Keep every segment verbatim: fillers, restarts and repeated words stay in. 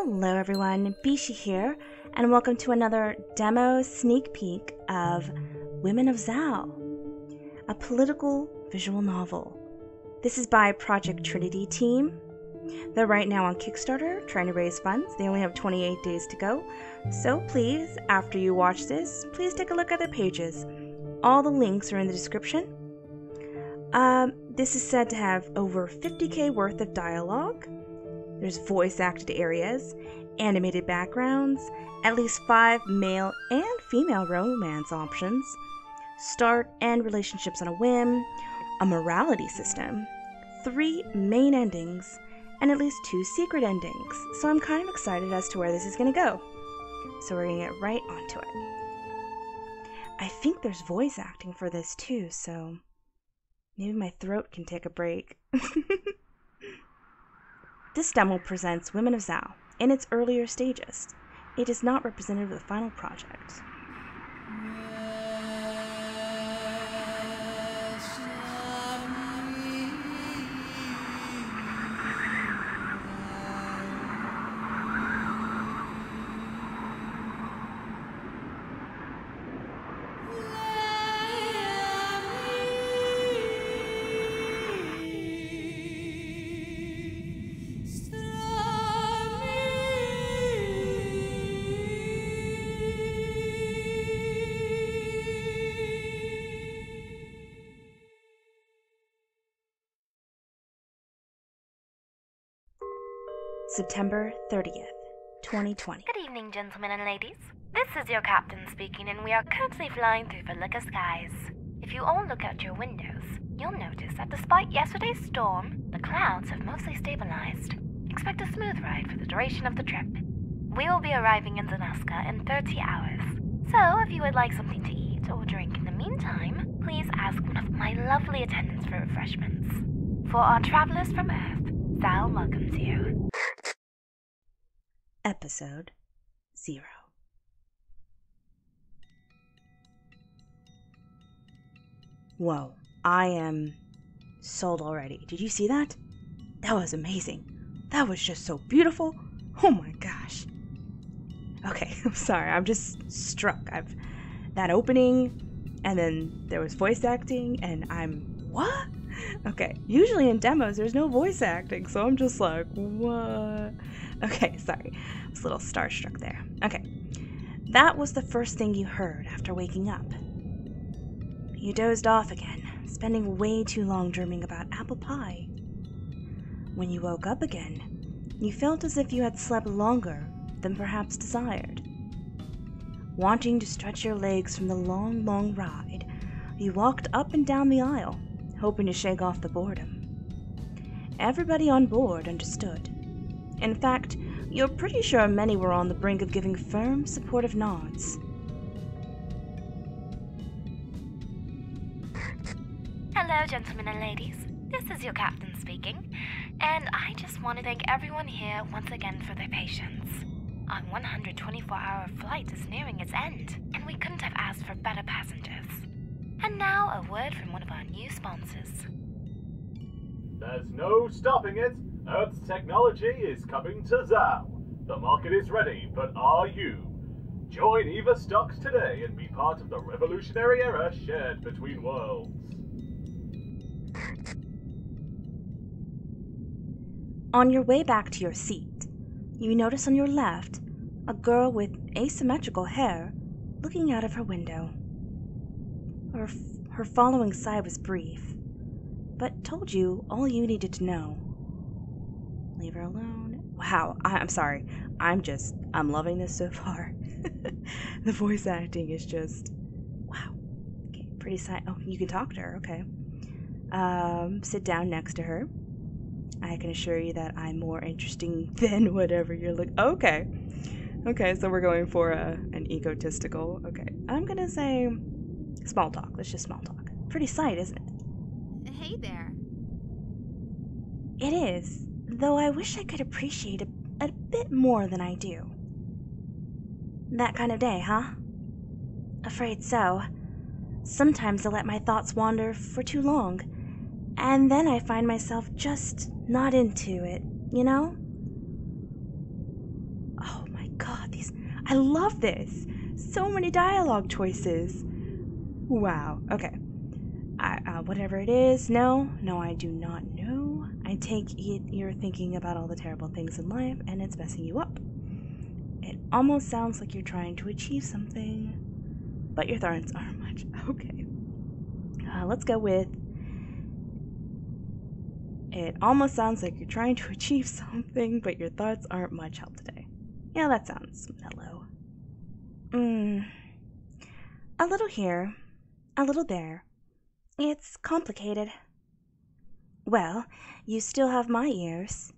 Hello everyone, Bishi here, and welcome to another demo sneak peek of Women of Xal, a political visual novel. This is by Project Trinity team. They're right now on Kickstarter trying to raise funds. They only have twenty-eight days to go, so please, after you watch this, please take a look at their pages. All the links are in the description. Um, this is said to have over fifty K worth of dialogue. There's voice-acted areas, animated backgrounds, at least five male and female romance options, start and relationships on a whim, a morality system, three main endings, and at least two secret endings. So I'm kind of excited as to where this is going to go. So we're going to get right onto it. I think there's voice acting for this too, so maybe my throat can take a break. This demo presents Women of Xal in its earlier stages. It is not representative of the final project. September thirtieth, twenty twenty. Good evening, gentlemen and ladies. This is your captain speaking, and we are currently flying through the liquor skies. If you all look out your windows, you'll notice that despite yesterday's storm, the clouds have mostly stabilized. Expect a smooth ride for the duration of the trip. We will be arriving in Zanaska in thirty hours. So, if you would like something to eat or drink in the meantime, please ask one of my lovely attendants for refreshments. For our travelers from Earth, Xal welcomes you. Episode zero. Whoa, I am sold already. Did you see that? That was amazing. That was just so beautiful. Oh my gosh. Okay, I'm sorry. I'm just struck. I've that opening, and then there was voice acting, and I'm what? Okay, usually in demos there's no voice acting, so I'm just like, what? Okay, sorry. I was a little starstruck there. Okay, that was the first thing you heard after waking up. You dozed off again, spending way too long dreaming about apple pie. When you woke up again, you felt as if you had slept longer than perhaps desired. Wanting to stretch your legs from the long, long ride, you walked up and down the aisle, hoping to shake off the boredom. Everybody on board understood. In fact, you're pretty sure many were on the brink of giving firm, supportive nods. Hello, gentlemen and ladies. This is your captain speaking, and I just want to thank everyone here once again for their patience. Our one hundred twenty-four hour flight is nearing its end, and we couldn't have asked for better passengers. And now, a word from one of our new sponsors. There's no stopping it! Earth's technology is coming to Xal. The market is ready, but are you? Join EVA stocks today and be part of the revolutionary era shared between worlds. On your way back to your seat, you notice on your left a girl with asymmetrical hair looking out of her window. Her, f her following sigh was brief, but told you all you needed to know. Leave her alone. Wow, I I'm sorry. I'm just, I'm loving this so far. The voice acting is just, wow. Okay, pretty sign. Oh, you can talk to her, okay. Um, sit down next to her. I can assure you that I'm more interesting than whatever you're looking, okay. Okay, so we're going for a, an egotistical, okay. I'm gonna say small talk, let's just small talk. Pretty sight, isn't it? Hey there. It is. Though I wish I could appreciate a, a bit more than I do. That kind of day, huh? Afraid so. Sometimes I let my thoughts wander for too long, and then I find myself just not into it, you know? these. I love this. So many dialogue choices. Wow. Okay. I, uh, whatever it is. No. No, I do not know. I take it you're thinking about all the terrible things in life and it's messing you up. It almost sounds like you're trying to achieve something, but your thorns aren't much. Okay. Uh, let's go with... It almost sounds like you're trying to achieve something, but your thoughts aren't much help today. Yeah, that sounds mellow. Mm. A little here, a little there. It's complicated. Well, you still have my ears.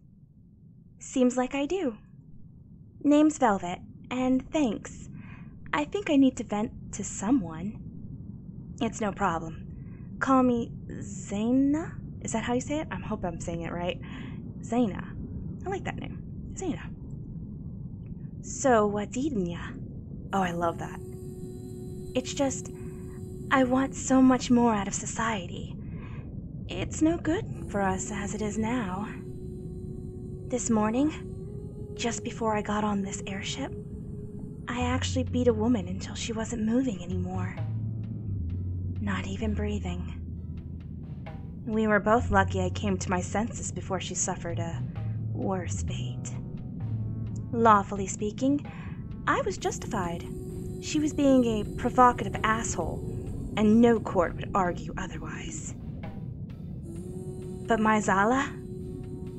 Seems like I do. Name's Velvet, and thanks. I think I need to vent to someone. It's no problem. Call me Zayna? Is that how you say it? I hope I'm saying it right. Zayna. I like that name. Zayna. So, what's eating ya? Oh, I love that. It's just, I want so much more out of society. It's no good for us as it is now. This morning, just before I got on this airship, I actually beat a woman until she wasn't moving anymore. Not even breathing. We were both lucky I came to my senses before she suffered a worse fate. Lawfully speaking, I was justified. She was being a provocative asshole, and no court would argue otherwise. But my Zala?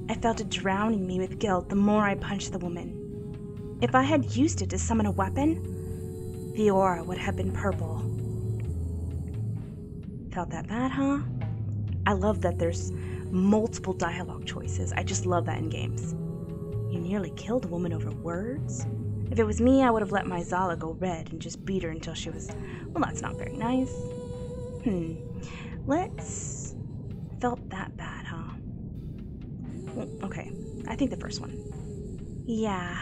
I felt it drowning me with guilt the more I punched the woman. If I had used it to summon a weapon, the aura would have been purple. Felt that bad, huh? I love that there's multiple dialogue choices. I just love that in games. You nearly killed a woman over words? If it was me, I would have let my Zala go red and just beat her until she was... Well, that's not very nice. Hmm. Let's... Felt that bad, huh? Well, okay. I think the first one. Yeah.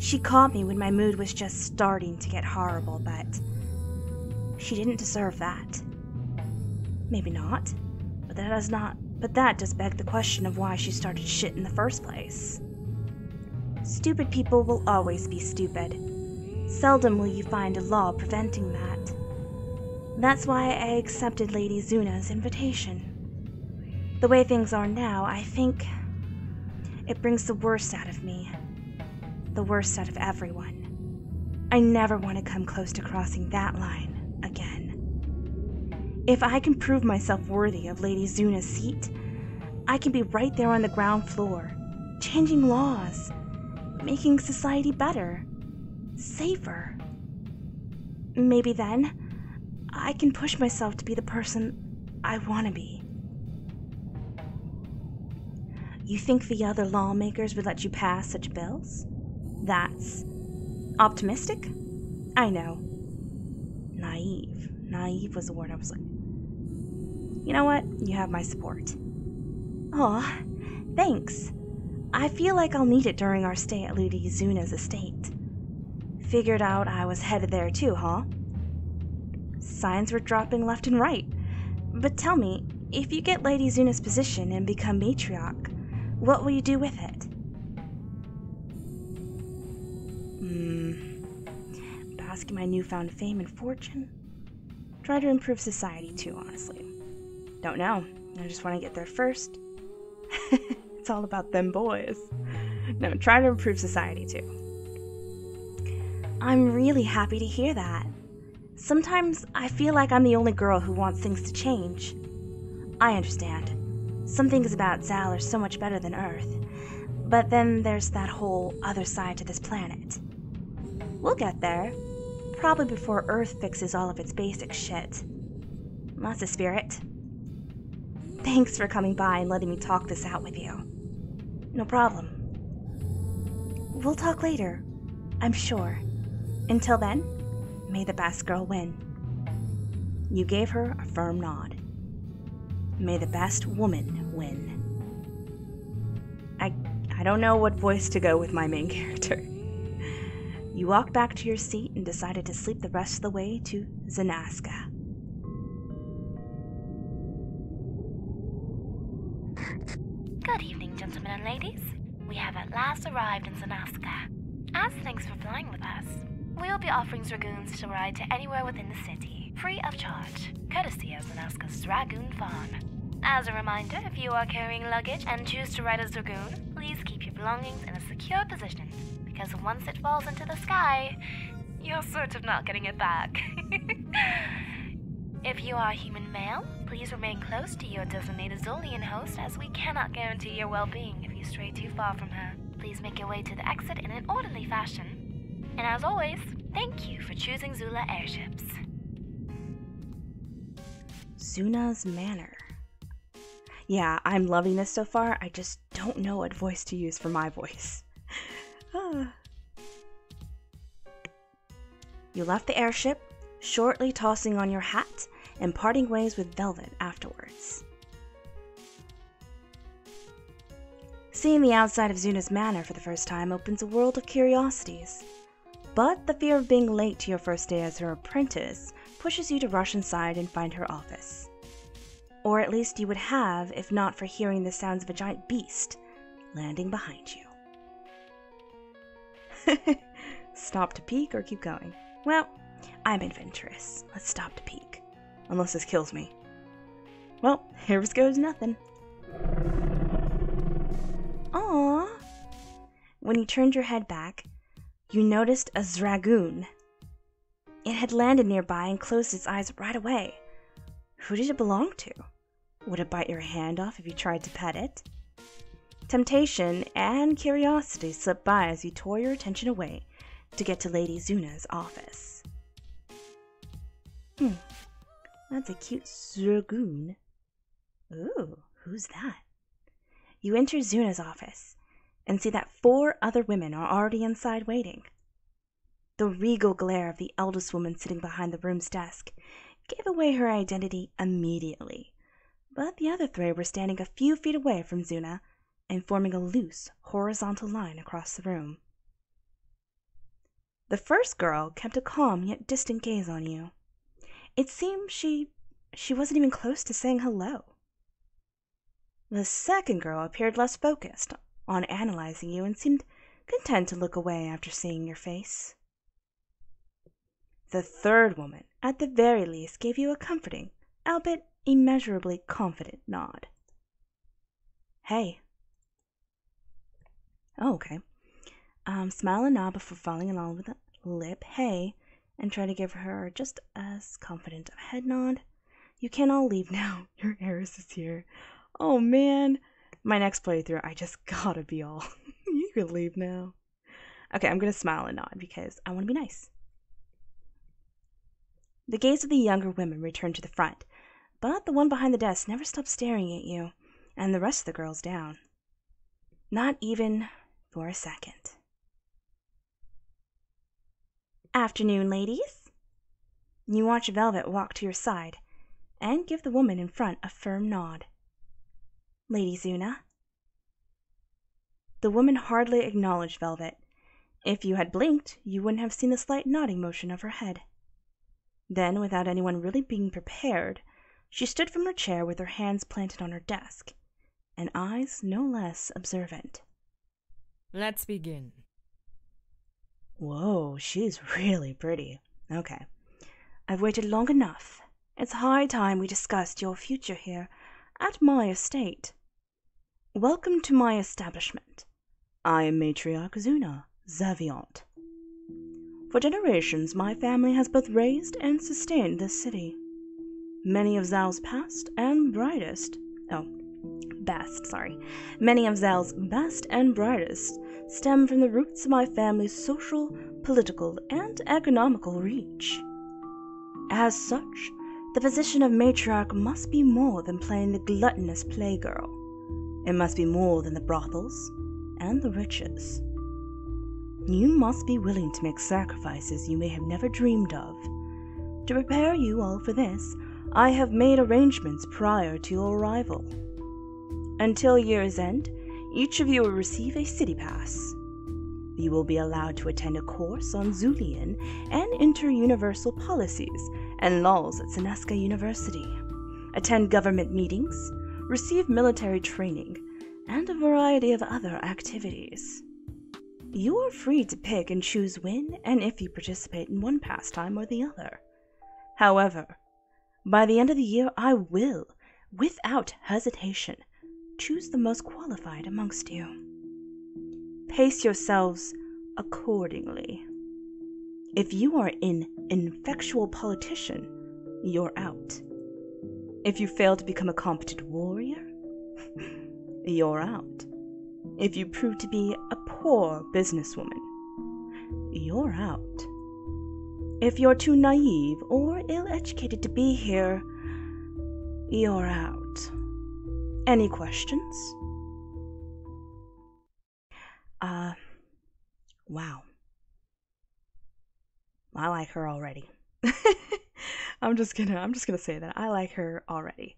She caught me when my mood was just starting to get horrible, but... She didn't deserve that. Maybe not, but that does not, but that does beg the question of why she started shit in the first place. Stupid people will always be stupid. Seldom will you find a law preventing that. That's why I accepted Lady Zuna's invitation. The way things are now, I think it brings the worst out of me. The worst out of everyone. I never want to come close to crossing that line again. If I can prove myself worthy of Lady Zuna's seat, I can be right there on the ground floor, changing laws, making society better, safer. Maybe then, I can push myself to be the person I want to be. You think the other lawmakers would let you pass such bills? That's optimistic? I know. Naive. Naive was the word I was like. You know what? You have my support. Aw, thanks. I feel like I'll need it during our stay at Lady Zuna's estate. Figured out I was headed there too, huh? Signs were dropping left and right. But tell me, if you get Lady Zuna's position and become matriarch, what will you do with it? Hmm. Bask in my newfound fame and fortune? Try to improve society too, honestly. Don't know. I just want to get there first. It's all about them boys. No, try to improve society too. I'm really happy to hear that. Sometimes I feel like I'm the only girl who wants things to change. I understand. Some things about Xal are so much better than Earth. But then there's that whole other side to this planet. We'll get there. Probably before Earth fixes all of its basic shit. That's a spirit. Thanks for coming by and letting me talk this out with you. No problem. We'll talk later, I'm sure. Until then, may the best girl win. You gave her a firm nod. May the best woman win. I, I don't know what voice to go with my main character. You walked back to your seat and decided to sleep the rest of the way to Zanaska. Good evening, gentlemen and ladies. We have at last arrived in Zanaska. As thanks for flying with us, we'll be offering Zergoons to ride to anywhere within the city, free of charge, courtesy of Zanaska's Dragoon Farm. As a reminder, if you are carrying luggage and choose to ride a Zergoon, please keep your belongings in a secure position, because once it falls into the sky, you're sort of not getting it back. If you are a human male, please remain close to your designated Zolian host, as we cannot guarantee your well-being if you stray too far from her. Please make your way to the exit in an orderly fashion. And as always, thank you for choosing Zula Airships. Zuna's Manor. Yeah, I'm loving this so far. I just don't know what voice to use for my voice. You left the airship, shortly tossing on your hat and parting ways with Velvet afterwards. Seeing the outside of Zuna's Manor for the first time opens a world of curiosities, but the fear of being late to your first day as her apprentice pushes you to rush inside and find her office. Or at least you would have if not for hearing the sounds of a giant beast landing behind you. Stop to peek or keep going? Well, I'm adventurous. Let's stop to peek. Unless this kills me. Well, here goes nothing. Aww. When you turned your head back, you noticed a dragoon. It had landed nearby and closed its eyes right away. Who did it belong to? Would it bite your hand off if you tried to pet it? Temptation and curiosity slipped by as you tore your attention away to get to Lady Zuna's office. Hmm. That's a cute zergoon. Ooh, who's that? You enter Zuna's office and see that four other women are already inside waiting. The regal glare of the eldest woman sitting behind the room's desk gave away her identity immediately, but the other three were standing a few feet away from Zuna and forming a loose, horizontal line across the room. The first girl kept a calm yet distant gaze on you. It seemed she she wasn't even close to saying hello. The second girl appeared less focused on analyzing you and seemed content to look away after seeing your face. The third woman, at the very least, gave you a comforting, albeit immeasurably confident nod. Hey. Oh, okay. Um, smile and nod before falling in love with a lip hey, and try to give her just as confident a head nod. You can all leave now. Your heiress is here. Oh man, my next playthrough, I just gotta be all. You can leave now. Okay, I'm gonna smile and nod because I want to be nice. The gaze of the younger women returned to the front, but the one behind the desk never stopped staring at you, and the rest of the girls down. Not even for a second. Afternoon, ladies. You watch Velvet walk to your side and give the woman in front a firm nod. Lady Zuna. The woman hardly acknowledged Velvet. If you had blinked, you wouldn't have seen the slight nodding motion of her head. Then, without anyone really being prepared, she stood from her chair with her hands planted on her desk, and eyes no less observant. Let's begin. Whoa, she's really pretty. Okay. I've waited long enough. It's high time we discussed your future here at my estate. Welcome to my establishment. I am Matriarch Zuna Zaviant. For generations, my family has both raised and sustained this city. Many of Xal's past and brightest... Oh, best, sorry. Many of Xal's best and brightest stem from the roots of my family's social, political, and economical reach. As such, the position of matriarch must be more than playing the gluttonous playgirl. It must be more than the brothels and the riches. You must be willing to make sacrifices you may have never dreamed of. To prepare you all for this, I have made arrangements prior to your arrival. Until year's end, each of you will receive a city pass. You will be allowed to attend a course on Zolian and inter-universal policies and laws at Senesca University, attend government meetings, receive military training, and a variety of other activities. You are free to pick and choose when and if you participate in one pastime or the other. However, by the end of the year I will, without hesitation, choose the most qualified amongst you. Pace yourselves accordingly. If you are an ineffectual politician, you're out. If you fail to become a competent warrior, you're out. If you prove to be a poor businesswoman, you're out. If you're too naive or ill-educated to be here, you're out. Any questions? Uh, wow. I like her already. I'm just gonna, I'm just gonna say that. I like her already.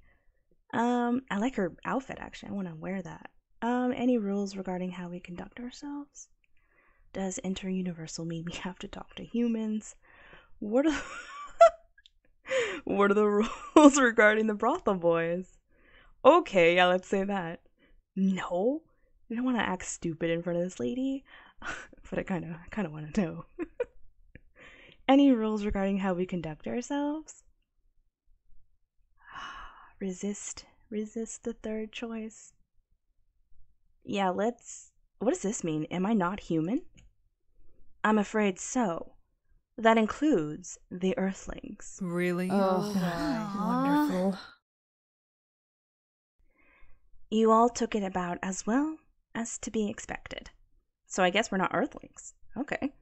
Um, I like her outfit, actually. I want to wear that. Um, any rules regarding how we conduct ourselves? Does interuniversal mean we have to talk to humans? What are the, what are the rules regarding the brothel boys? Okay, yeah, let's say that. No, I don't want to act stupid in front of this lady, but I kind of, I kind of want to know. Any rules regarding how we conduct ourselves? Resist, resist the third choice. Yeah, let's... What does this mean? Am I not human? I'm afraid so. That includes the Earthlings. Really? Oh, my. Wonderful. You all took it about as well as to be expected. So I guess we're not Earthlings. Okay.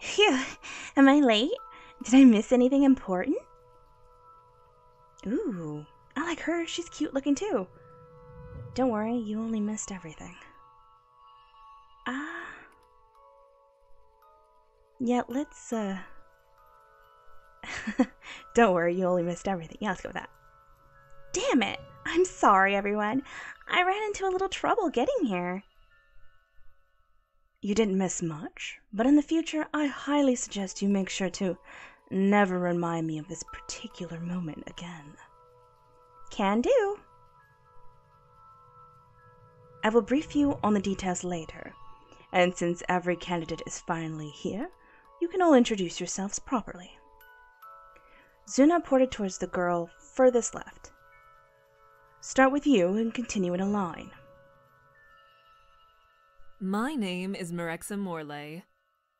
Phew, am I late? Did I miss anything important? Ooh, I like her. She's cute looking too. Don't worry, you only missed everything. Ah. Yeah, let's, uh... Don't worry, you only missed everything. Yeah, let's go with that. Damn it! I'm sorry, everyone. I ran into a little trouble getting here. You didn't miss much, but in the future, I highly suggest you make sure to never remind me of this particular moment again. Can do. I will brief you on the details later, and since every candidate is finally here, you can all introduce yourselves properly. Zuna pointed towards the girl furthest left. Start with you and continue in a line. My name is Marexa Morley.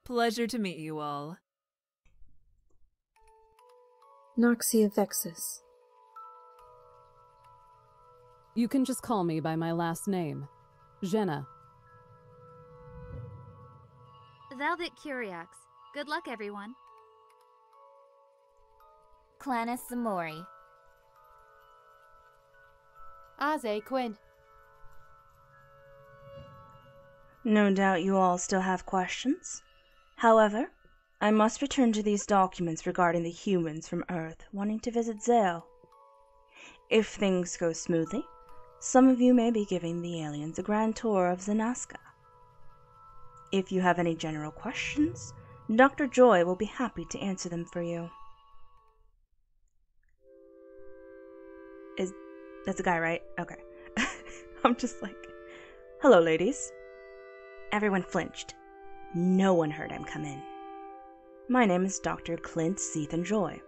Pleasure to meet you all. Noxia Vexis. You can just call me by my last name. Jenna. Velvet Curiax. Good luck, everyone. Clannis Samori. Azequin. No doubt you all still have questions. However, I must return to these documents regarding the humans from Earth wanting to visit Xal. If things go smoothly, some of you may be giving the aliens a grand tour of Zanaska. If you have any general questions, Doctor Joy will be happy to answer them for you. Is... that's a guy, right? Okay. I'm just like... Hello, ladies. Everyone flinched. No one heard him come in. My name is Doctor Clint Seathen Joy.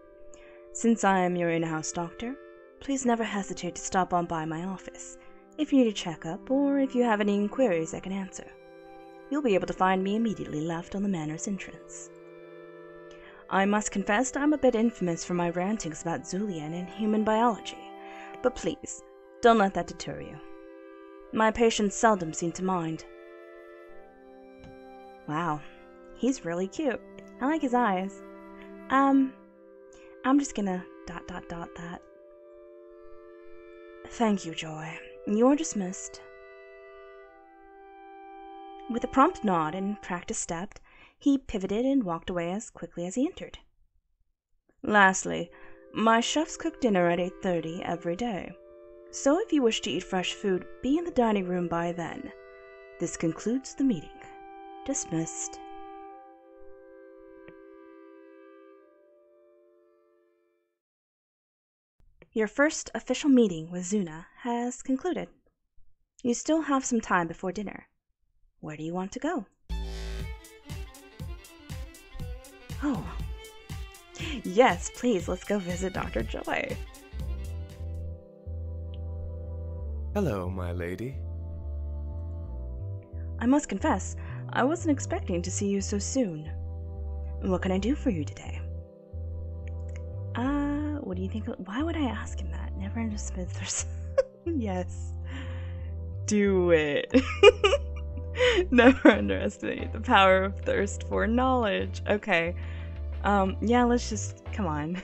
Since I am your in-house doctor, please never hesitate to stop on by my office if you need a checkup or if you have any inquiries I can answer. You'll be able to find me immediately left on the manor's entrance. I must confess I'm a bit infamous for my rantings about Zolian and human biology, but please, don't let that deter you. My patients seldom seem to mind. Wow, he's really cute. I like his eyes. Um, I'm just gonna dot dot dot that. Thank you, Joy. You're dismissed. With a prompt nod and practiced step, he pivoted and walked away as quickly as he entered. Lastly, my chefs cook dinner at eight thirty every day, so if you wish to eat fresh food, be in the dining room by then. This concludes the meeting. Dismissed. Your first official meeting with Zuna has concluded. You still have some time before dinner. Where do you want to go? Oh. Yes, please, let's go visit Doctor Joy. Hello, my lady. I must confess, I wasn't expecting to see you so soon. What can I do for you today? Uh, what do you think? Why would I ask him that? Never understood there's... Yes. Do it. Never underestimate the power of thirst for knowledge. Okay. Um, yeah, let's just... Come on.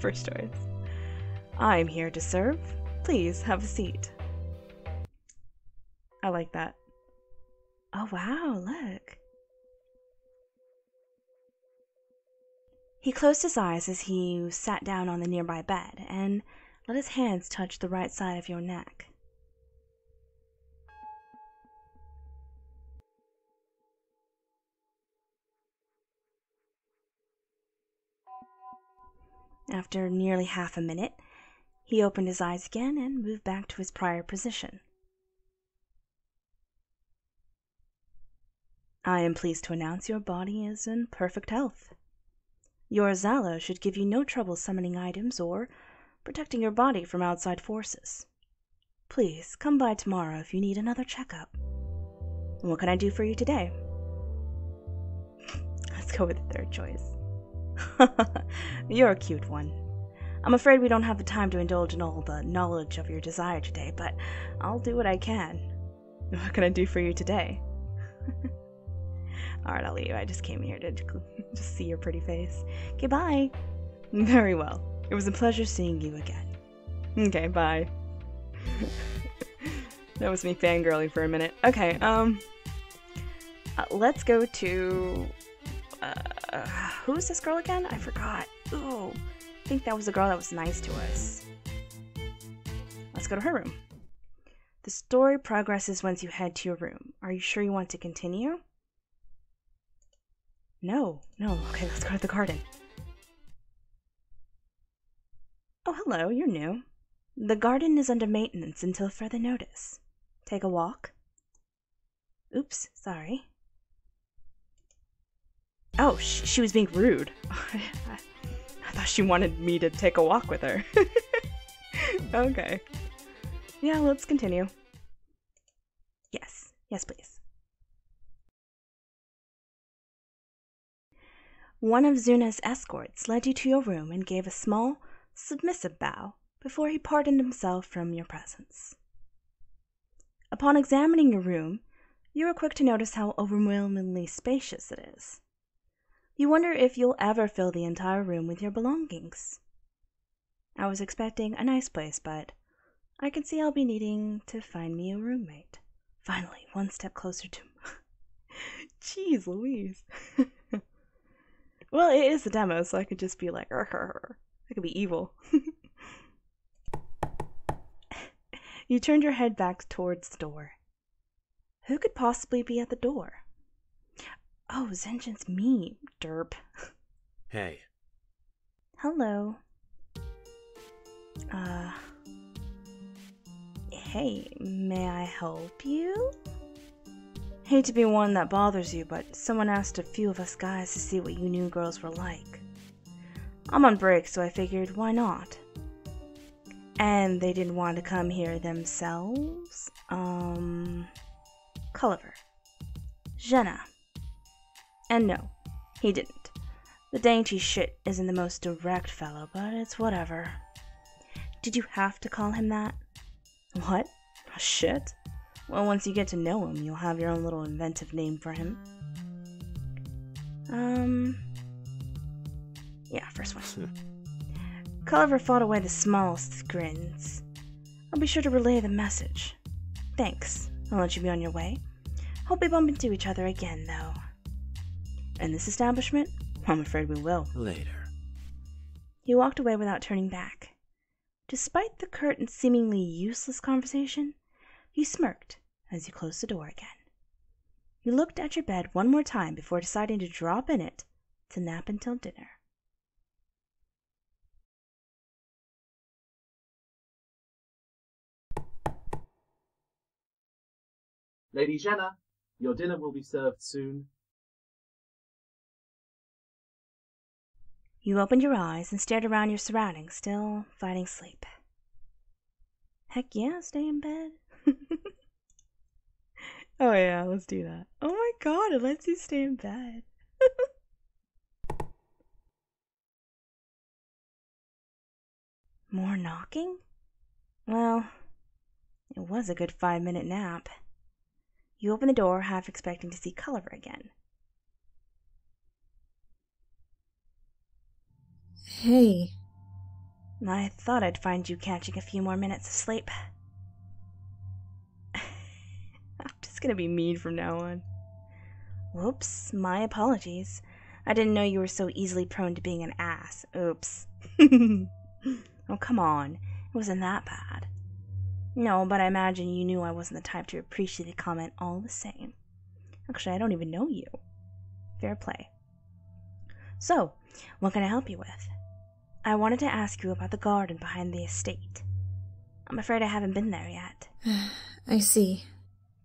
First choice. I'm here to serve. Please, have a seat. I like that. Oh, wow, look. He closed his eyes as he sat down on the nearby bed and let his hands touch the right side of your neck. After nearly half a minute, he opened his eyes again and moved back to his prior position. I am pleased to announce your body is in perfect health. Your Zala should give you no trouble summoning items or protecting your body from outside forces. Please, come by tomorrow if you need another checkup. What can I do for you today? Let's go with the third choice. You're a cute one. I'm afraid we don't have the time to indulge in all the knowledge of your desire today, but I'll do what I can. What can I do for you today? Alright, I'll leave. I just came here to just see your pretty face. Okay, bye. Very well. It was a pleasure seeing you again. Okay, bye. That was me fangirling for a minute. Okay, um... Uh, let's go to... Uh, who's this girl again? I forgot. Ooh, I think that was the girl that was nice to us. Let's go to her room. The story progresses once you head to your room. Are you sure you want to continue? No, no. Okay, let's go to the garden. Oh, hello, you're new. The garden is under maintenance until further notice. Take a walk. Oops, sorry. Oh, sh she was being rude. I thought she wanted me to take a walk with her. Okay. Yeah, let's continue. Yes. Yes, please. One of Zuna's escorts led you to your room and gave a small, submissive bow before he pardoned himself from your presence. Upon examining your room, you were quick to notice how overwhelmingly spacious it is. You wonder if you'll ever fill the entire room with your belongings. I was expecting a nice place, but I can see I'll be needing to find me a roommate. Finally, one step closer to... Jeez Louise. Well, it is the demo, so I could just be like, er, I could be evil. You turned your head back towards the door. Who could possibly be at the door? Oh, Zenjin's me, derp. Hey. Hello. Uh. Hey, may I help you? Hate to be one that bothers you, but someone asked a few of us guys to see what you new girls were like. I'm on break, so I figured, why not? And they didn't want to come here themselves? Um. Culver. Jenna. And no, he didn't. The dainty shit isn't the most direct fellow, but it's whatever. Did you have to call him that? What? A shit? Well, once you get to know him, you'll have your own little inventive name for him. Um... Yeah, first one. Culver fought away the smallest grins. I'll be sure to relay the message. Thanks. I'll let you be on your way. Hope we bump into each other again, though. In this establishment? I'm afraid we will. Later. He walked away without turning back. Despite the curt and seemingly useless conversation, you smirked as you closed the door again. You looked at your bed one more time before deciding to drop in it to nap until dinner. Lady Jenna, your dinner will be served soon. You opened your eyes and stared around your surroundings, still fighting sleep. Heck yeah, stay in bed. Oh yeah, let's do that. Oh my god, it lets you stay in bed. More knocking? Well, it was a good five-minute nap. You open the door, half expecting to see Culver again. Hey. I thought I'd find you catching a few more minutes of sleep. I'm just gonna be mean from now on. Whoops, my apologies. I didn't know you were so easily prone to being an ass. Oops. Oh, come on. It wasn't that bad. No, but I imagine you knew I wasn't the type to appreciate a comment all the same. Actually, I don't even know you. Fair play. So, what can I help you with? I wanted to ask you about the garden behind the estate. I'm afraid I haven't been there yet. I see.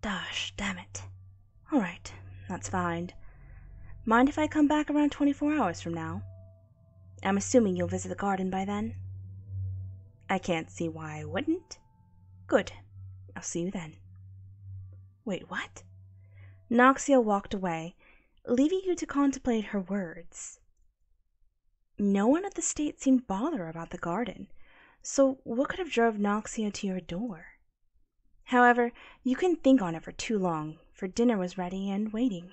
Gosh, damn it. All right, that's fine. Mind if I come back around twenty-four hours from now? I'm assuming you'll visit the garden by then. I can't see why I wouldn't. Good. I'll see you then. Wait, what? Noxia walked away, leaving you to contemplate her words. No one at the estate seemed bothered about the garden, so what could have drove Noxia to your door? However, you couldn't think on it for too long, for dinner was ready and waiting.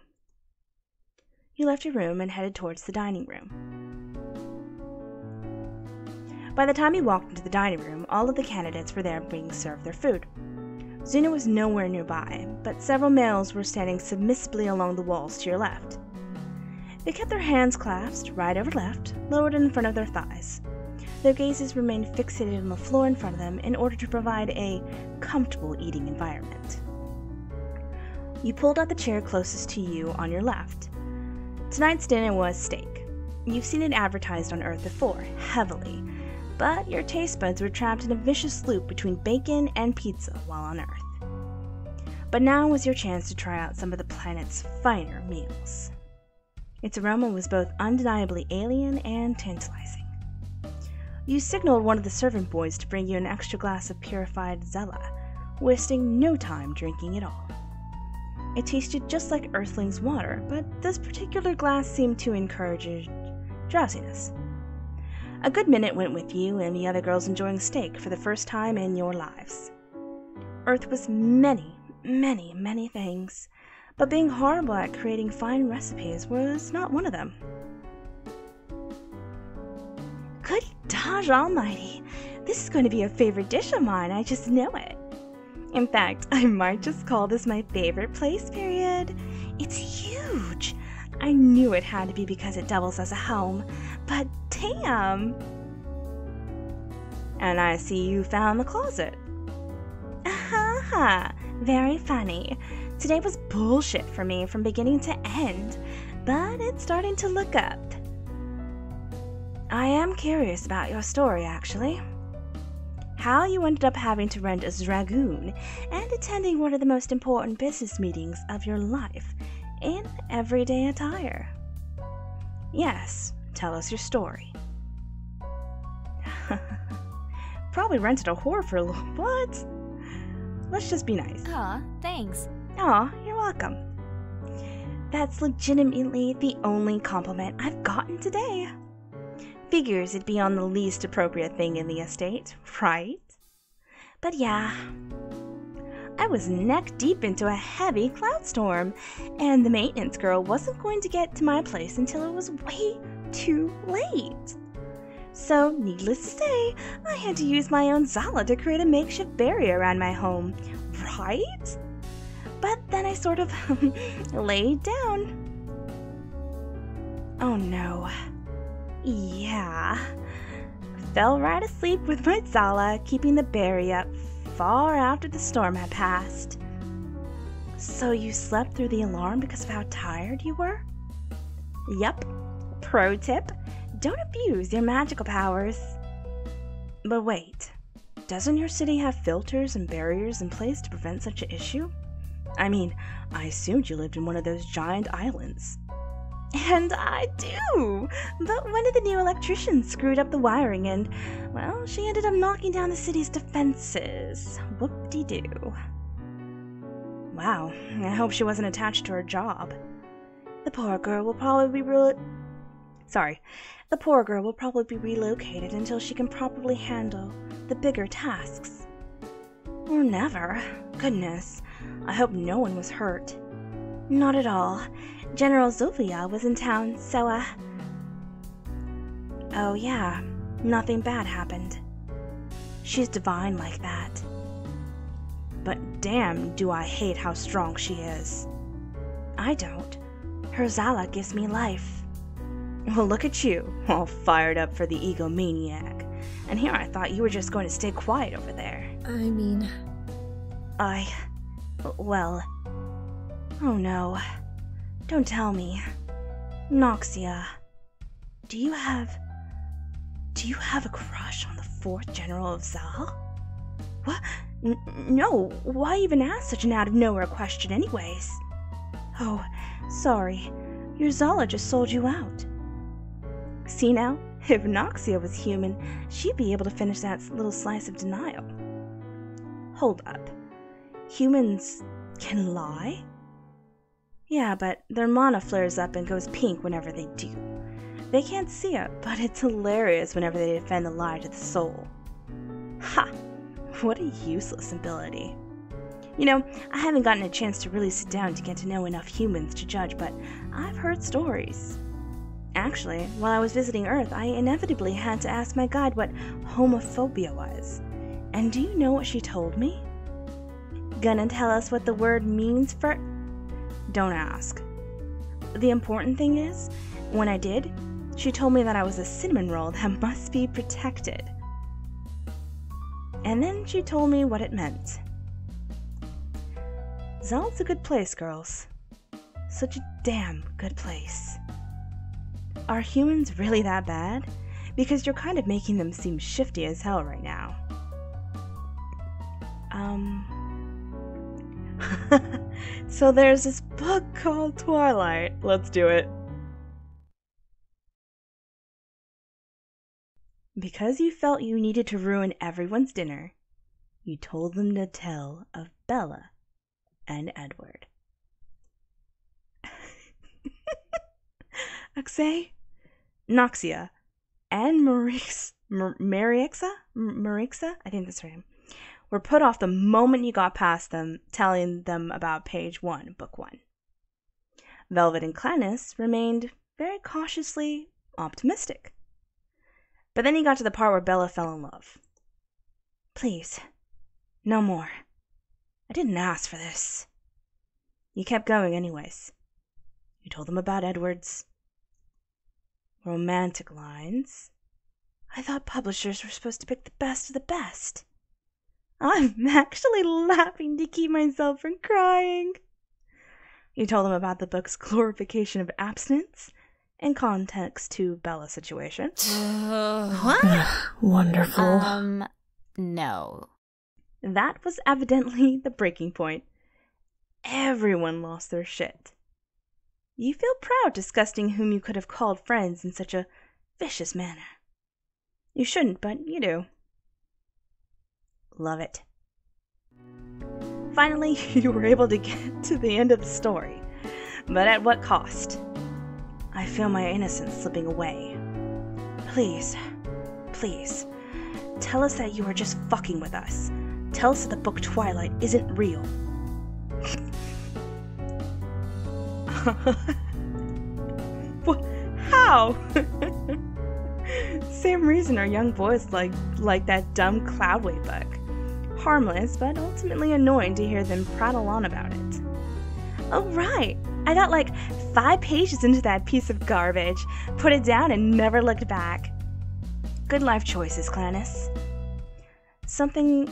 You left your room and headed towards the dining room. By the time you walked into the dining room, all of the candidates were there being served their food. Zuna was nowhere nearby, but several males were standing submissively along the walls to your left. They kept their hands clasped, right over left, lowered in front of their thighs. Their gazes remained fixated on the floor in front of them in order to provide a comfortable eating environment. You pulled out the chair closest to you on your left. Tonight's dinner was steak. You've seen it advertised on Earth before, heavily, but your taste buds were trapped in a vicious loop between bacon and pizza while on Earth. But now was your chance to try out some of the planet's finer meals. Its aroma was both undeniably alien and tantalizing. You signaled one of the servant boys to bring you an extra glass of purified Zala, wasting no time drinking it all. It tasted just like Earthling's water, but this particular glass seemed to encourage drowsiness. A good minute went with you and the other girls enjoying steak for the first time in your lives. Earth was many, many, many things, but being horrible at creating fine recipes was not one of them. Good Taj Almighty, this is going to be a favorite dish of mine, I just know it. In fact, I might just call this my favorite place, period. It's huge. I knew it had to be because it doubles as a home, but damn! And I see you found the closet. Ha ha, very funny. Today was bullshit for me from beginning to end, but it's starting to look up. I am curious about your story, actually. How you ended up having to rent a dragoon and attending one of the most important business meetings of your life, in everyday attire. Yes, tell us your story. Probably rented a whore for a little. What? Let's just be nice. Aw, thanks. Aw, you're welcome. That's legitimately the only compliment I've gotten today. Figures it'd be on the least appropriate thing in the estate, right? But yeah, I was neck deep into a heavy cloud storm, and the maintenance girl wasn't going to get to my place until it was way too late. So, needless to say, I had to use my own Zala to create a makeshift barrier around my home, right? But then I sort of laid down. Oh no. Yeah. Fell right asleep with my Zala, keeping the barrier up far after the storm had passed. So you slept through the alarm because of how tired you were? Yep. Pro tip, don't abuse your magical powers. But wait, doesn't your city have filters and barriers in place to prevent such an issue? I mean, I assumed you lived in one of those giant islands. And I do! But one of the new electricians screwed up the wiring and, well, she ended up knocking down the city's defenses. Whoop-de-doo. Wow, I hope she wasn't attached to her job. The poor girl will probably be re- Sorry. The poor girl will probably be relocated until she can properly handle the bigger tasks. Or never. Goodness, I hope no one was hurt. Not at all. General Zulia was in town, so, uh... Oh, yeah. Nothing bad happened. She's divine like that. But damn do I hate how strong she is. I don't. Her Zala gives me life. Well, look at you, all fired up for the egomaniac. And here I thought you were just going to stay quiet over there. I mean... I... well... Oh no. Don't tell me. Noxia, do you have... do you have a crush on the fourth General of Xal? What? N no, why even ask such an out-of-nowhere question anyways? Oh, sorry. Your Zala just sold you out. See now? If Noxia was human, she'd be able to finish that little slice of denial. Hold up. Humans can lie? Yeah, but their mana flares up and goes pink whenever they do. They can't see it, but it's hilarious whenever they defend the lie to the soul. Ha! What a useless ability. You know, I haven't gotten a chance to really sit down to get to know enough humans to judge, but I've heard stories. Actually, while I was visiting Earth, I inevitably had to ask my guide what homophobia was. And do you know what she told me? Gonna tell us what the word means for... Don't ask. The important thing is, when I did, she told me that I was a cinnamon roll that must be protected. And then she told me what it meant. Xal's a good place, girls. Such a damn good place. Are humans really that bad? Because you're kind of making them seem shifty as hell right now. Um... So there's this book called Twilight. Let's do it. Because you felt you needed to ruin everyone's dinner, you told them to tell of Bella and Edward. Axe, Noxia, and Marexa, Marexa? Marexa? I think that's her name. Were put off the moment you got past them, telling them about page one, book one. Velvet and Clannis remained very cautiously optimistic. But then he got to the part where Bella fell in love. Please, no more. I didn't ask for this. You kept going anyways. You told them about Edward's romantic lines. I thought publishers were supposed to pick the best of the best. I'm actually laughing to keep myself from crying. You told them about the book's glorification of abstinence and context to Bella's situation. Uh, what? Wonderful. Um, no. That was evidently the breaking point. Everyone lost their shit. You feel proud discussing whom you could have called friends in such a vicious manner. You shouldn't, but you do. Love it. Finally, you were able to get to the end of the story. But at what cost? I feel my innocence slipping away. Please, please, tell us that you are just fucking with us. Tell us that the book Twilight isn't real. What? How? Same reason our young boys like, like that dumb Cloudway book. Harmless, but ultimately annoying to hear them prattle on about it. Oh right, I got like five pages into that piece of garbage, put it down and never looked back. Good life choices, Clannis. Something...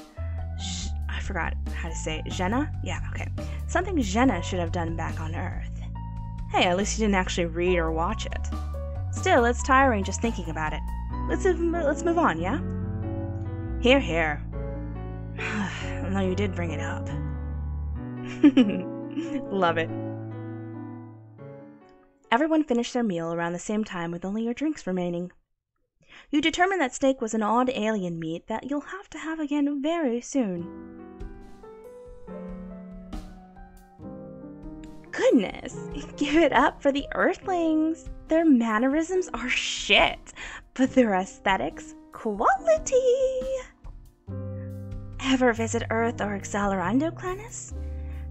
Sh I forgot how to say it. Jenna? Yeah, okay. Something Jenna should have done back on Earth. Hey, at least you didn't actually read or watch it. Still, it's tiring just thinking about it. Let's, let's move on, yeah? Here, here. Though you did bring it up. Love it. Everyone finished their meal around the same time with only your drinks remaining. You determined that steak was an odd alien meat that you'll have to have again very soon. Goodness, give it up for the Earthlings! Their mannerisms are shit, but their aesthetics, quality! Ever visit Earth or Xalorando, Clannis?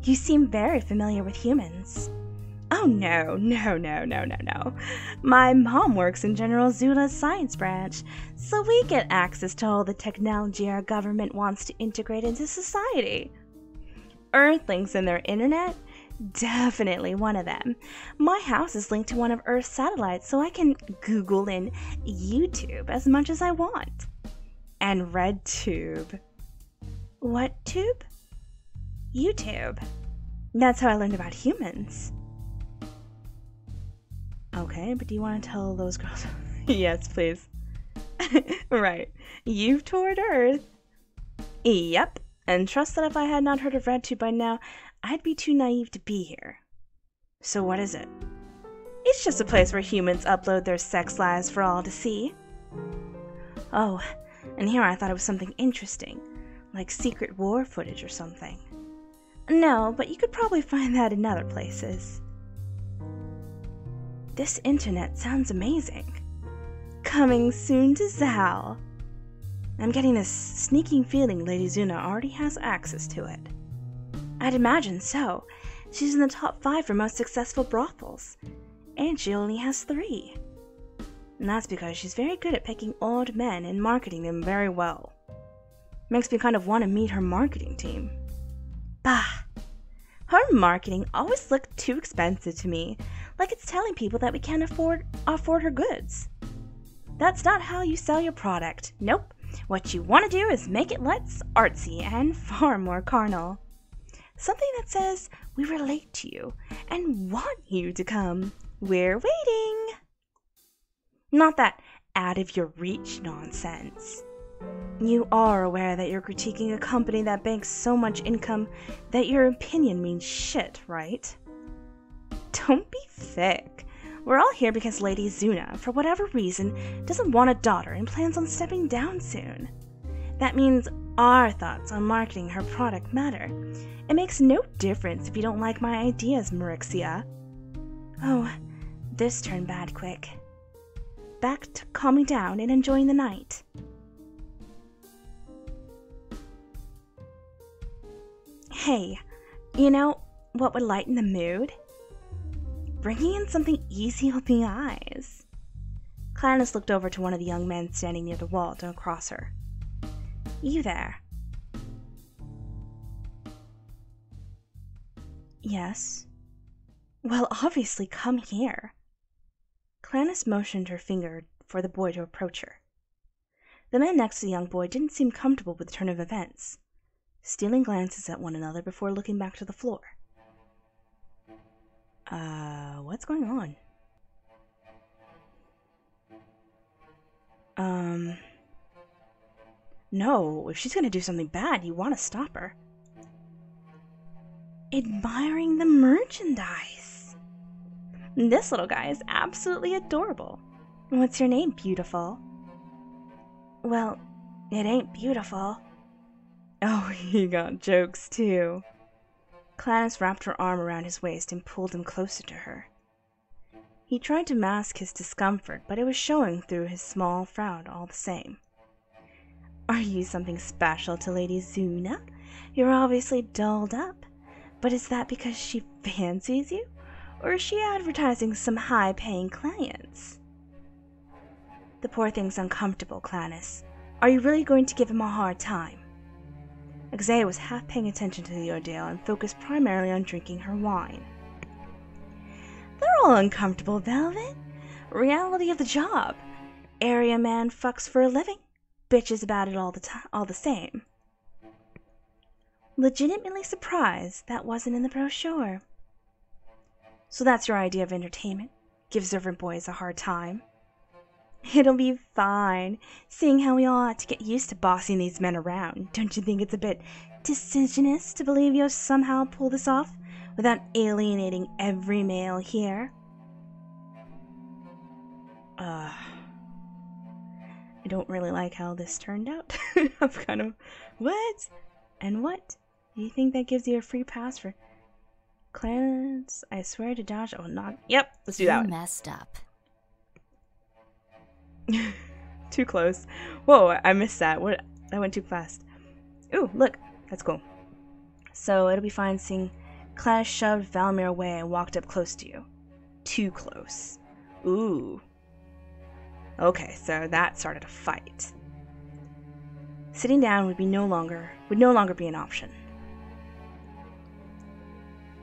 You seem very familiar with humans. Oh no, no, no, no, no, no. My mom works in General Zula's science branch, so we get access to all the technology our government wants to integrate into society. Earthlings and their internet? Definitely one of them. My house is linked to one of Earth's satellites, so I can Google and YouTube as much as I want. And RedTube. What tube? YouTube. That's how I learned about humans. Okay, but do you want to tell those girls? Yes, please. Right. You've toured Earth. Yep. And trust that if I had not heard of RedTube by now, I'd be too naive to be here. So what is it? It's just a place where humans upload their sex lives for all to see. Oh, and here I thought it was something interesting, like secret war footage or something. No, but you could probably find that in other places. This internet sounds amazing. Coming soon to Xal. I'm getting this sneaking feeling Lady Zuna already has access to it. I'd imagine so. She's in the top five for most successful brothels, and she only has three. And that's because she's very good at picking old men and marketing them very well. Makes me kind of want to meet her marketing team. Bah! Her marketing always looked too expensive to me, like it's telling people that we can't afford afford her goods. That's not how you sell your product. Nope. What you want to do is make it less artsy and far more carnal. Something that says, we relate to you and want you to come. We're waiting. Not that out of your reach nonsense. You are aware that you're critiquing a company that banks so much income that your opinion means shit, right? Don't be thick. We're all here because Lady Zuna, for whatever reason, doesn't want a daughter and plans on stepping down soon. That means our thoughts on marketing her product matter. It makes no difference if you don't like my ideas, Marexia. Oh, this turned bad quick. Back to calming down and enjoying the night. Hey, you know what would lighten the mood? Bringing in something easy on the eyes. Clannis looked over to one of the young men standing near the wall to cross her. You there? Yes. Well, obviously, come here. Clannis motioned her finger for the boy to approach her. The man next to the young boy didn't seem comfortable with the turn of events, stealing glances at one another before looking back to the floor. Uh, what's going on? Um... No, if she's gonna do something bad, you want to stop her. Admiring the merchandise. This little guy is absolutely adorable. What's your name, beautiful? Well, it ain't beautiful. Oh, you got jokes too. Clannis wrapped her arm around his waist and pulled him closer to her. He tried to mask his discomfort, but it was showing through his small frown all the same. Are you something special to Lady Zuna? You're obviously dolled up. But is that because she fancies you, or is she advertising some high-paying clients? The poor thing's uncomfortable, Clannis. Are you really going to give him a hard time? Xvier was half paying attention to the ordeal and focused primarily on drinking her wine. They're all uncomfortable, Velvet. Reality of the job. Area man fucks for a living. Bitches about it all the time, all the same. Legitimately surprised that wasn't in the brochure. So that's your idea of entertainment? Give servant boys a hard time? It'll be fine, seeing how we all ought to get used to bossing these men around. Don't you think it's a bit disingenuous to believe you'll somehow pull this off without alienating every male here. Uh, I don't really like how this turned out. I'm kind of, what? And what? Do you think that gives you a free pass for Clannis? I swear to dodge, I will not. Yep, let's do you that one. Messed up. Too close. Whoa, I missed that. What? That went too fast. Ooh, look, that's cool. So it'll be fine seeing Clannis shoved Valmir away and walked up close to you. Too close. Ooh. Okay, so that started a fight. Sitting down would be no longer would no longer be an option.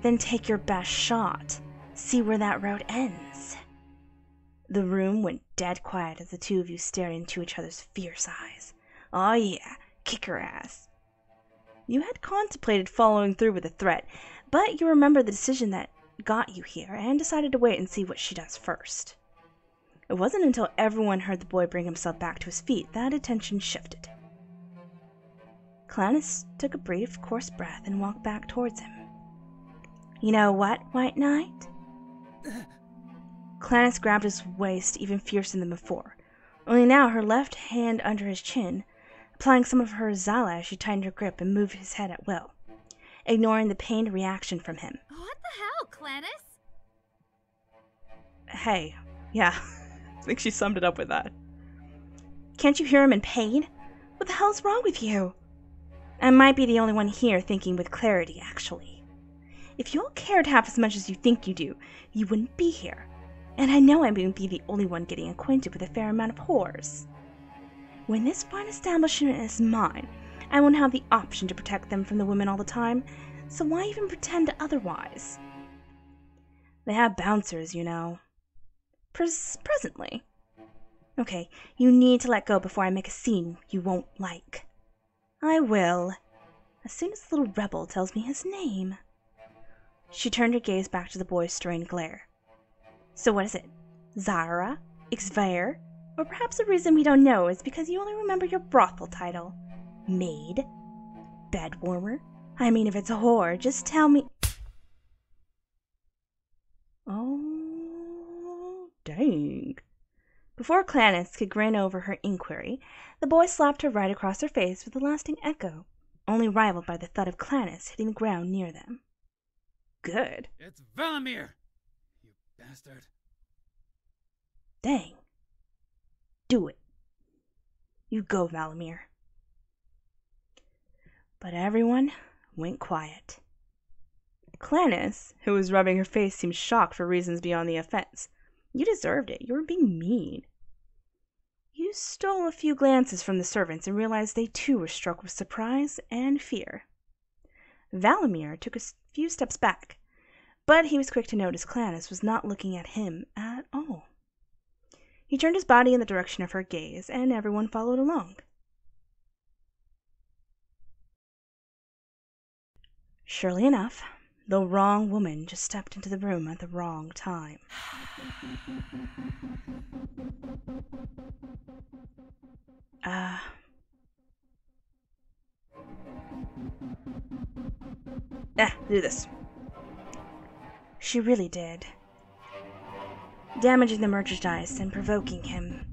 Then take your best shot. See where that route ends. The room went dead quiet as the two of you stared into each other's fierce eyes. Oh yeah, kick her ass. You had contemplated following through with a threat, but you remembered the decision that got you here and decided to wait and see what she does first. It wasn't until everyone heard the boy bring himself back to his feet that attention shifted. Clannis took a brief, coarse breath and walked back towards him. You know what, White Knight? Clannis grabbed his waist even fiercer than before, only now her left hand under his chin, applying some of her Zala as she tightened her grip and moved his head at will, ignoring the pained reaction from him. What the hell, Clannis? Hey, yeah, I think she summed it up with that. Can't you hear him in pain? What the hell's wrong with you? I might be the only one here thinking with clarity, actually. If you all cared half as much as you think you do, you wouldn't be here. And I know I wouldn't be the only one getting acquainted with a fair amount of whores. When this fine establishment is mine, I won't have the option to protect them from the women all the time, so why even pretend otherwise? They have bouncers, you know. Pres- presently. Okay, you need to let go before I make a scene you won't like. I will. As soon as the little rebel tells me his name. She turned her gaze back to the boy's strained glare. So what is it? Zara? Xvier? Or perhaps the reason we don't know is because you only remember your brothel title. Maid? Bedwarmer? I mean, if it's a whore, just tell me— Oh, dang. Before Clannis could grin over her inquiry, the boy slapped her right across her face with a lasting echo, only rivaled by the thud of Clannis hitting the ground near them. Good. It's Valmir! You bastard. Dang. Do it. You go, Valmir. But everyone went quiet. Clannis, who was rubbing her face, seemed shocked for reasons beyond the offense. You deserved it. You were being mean. You stole a few glances from the servants and realized they too were struck with surprise and fear. Valmir took a few steps back, but he was quick to notice Clannis was not looking at him at all. He turned his body in the direction of her gaze, and everyone followed along. Surely enough, the wrong woman just stepped into the room at the wrong time. Uh... Eh, do this. She really did. Damaging the merchandise and provoking him.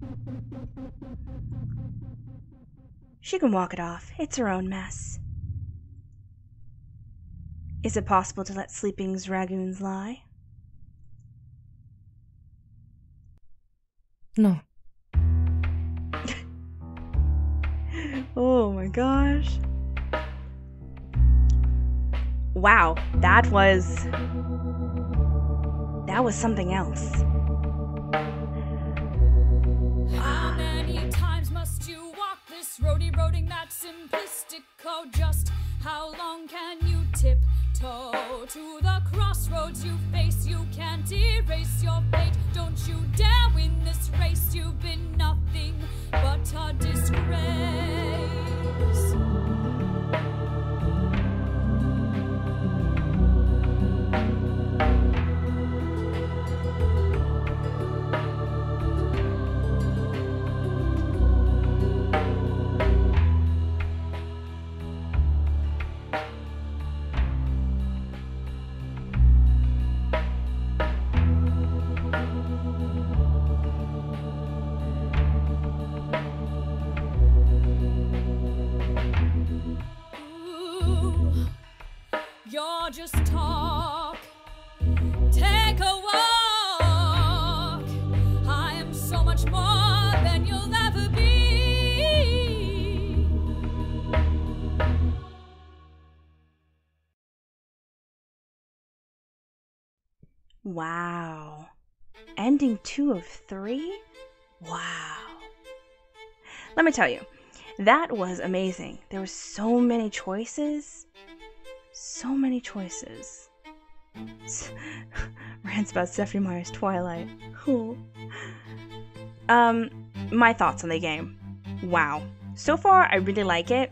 She can walk it off. It's her own mess. Is it possible to let sleeping's dragoons lie? No. Oh my gosh. Wow, that was... That was something else. Roadie-roading that simplistic code. Just how long can you tiptoe to the crossroads you face? You can't erase your fate. Don't you dare win this race. You've been nothing but a disgrace. You're just talk. Take a walk. I am so much more than you'll ever be. Wow. Ending two of three? Wow. Let me tell you, that was amazing. There were so many choices. So many choices. Rants about Stephanie Meyer's Twilight. Cool. Um, my thoughts on the game. Wow. So far, I really like it.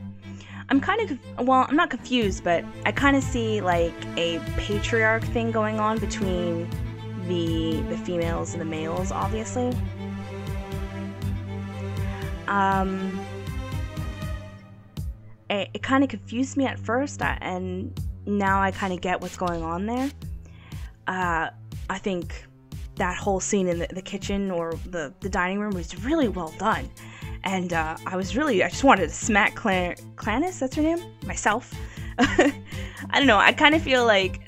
I'm kind of, well, I'm not confused, but I kind of see like a patriarch thing going on between the the females and the males, obviously. Um. It, it kind of confused me at first, I, and now I kind of get what's going on there. Uh, I think that whole scene in the, the kitchen or the, the dining room was really well done. And uh, I was really, I just wanted to smack Clan Clannis, that's her name? Myself. I don't know, I kind of feel like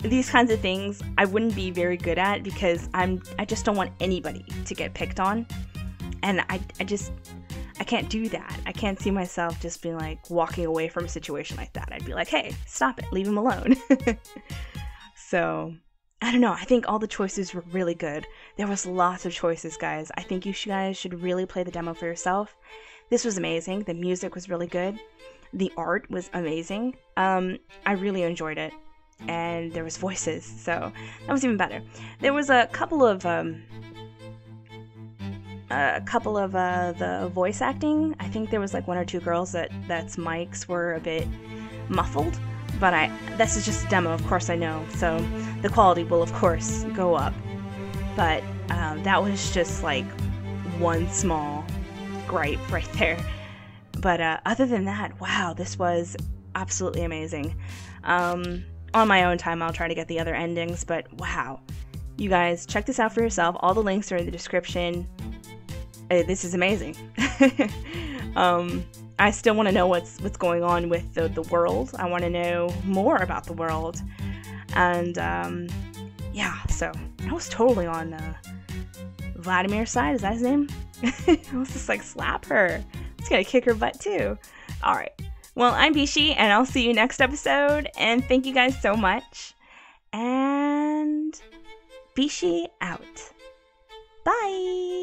these kinds of things I wouldn't be very good at because I'm, I just don't want anybody to get picked on. And I, I just... I can't do that. I can't see myself just being like walking away from a situation like that. I'd be like, hey, stop it, leave him alone. So, I don't know. I think all the choices were really good. There was lots of choices, guys. I think you guys should really play the demo for yourself. This was amazing. The music was really good. The art was amazing. Um, I really enjoyed it. And there was voices, so that was even better. There was a couple of... Um, Uh, a couple of uh, the voice acting. I think there was like one or two girls that that's mics were a bit muffled, but I this is just a demo, of course I know, so the quality will of course go up. But um, that was just like one small gripe right there. But uh, other than that, wow, this was absolutely amazing. Um, on my own time, I'll try to get the other endings, but wow. You guys, check this out for yourself. All the links are in the description. Uh, this is amazing. um, I still want to know what's what's going on with the, the world. I want to know more about the world. And um, yeah, so I was totally on uh, Vladimir's side. Is that his name? I was just like, slap her. It's gonna kick her butt too. All right. Well, I'm Bishi, and I'll see you next episode. And thank you guys so much. And Bishi out. Bye.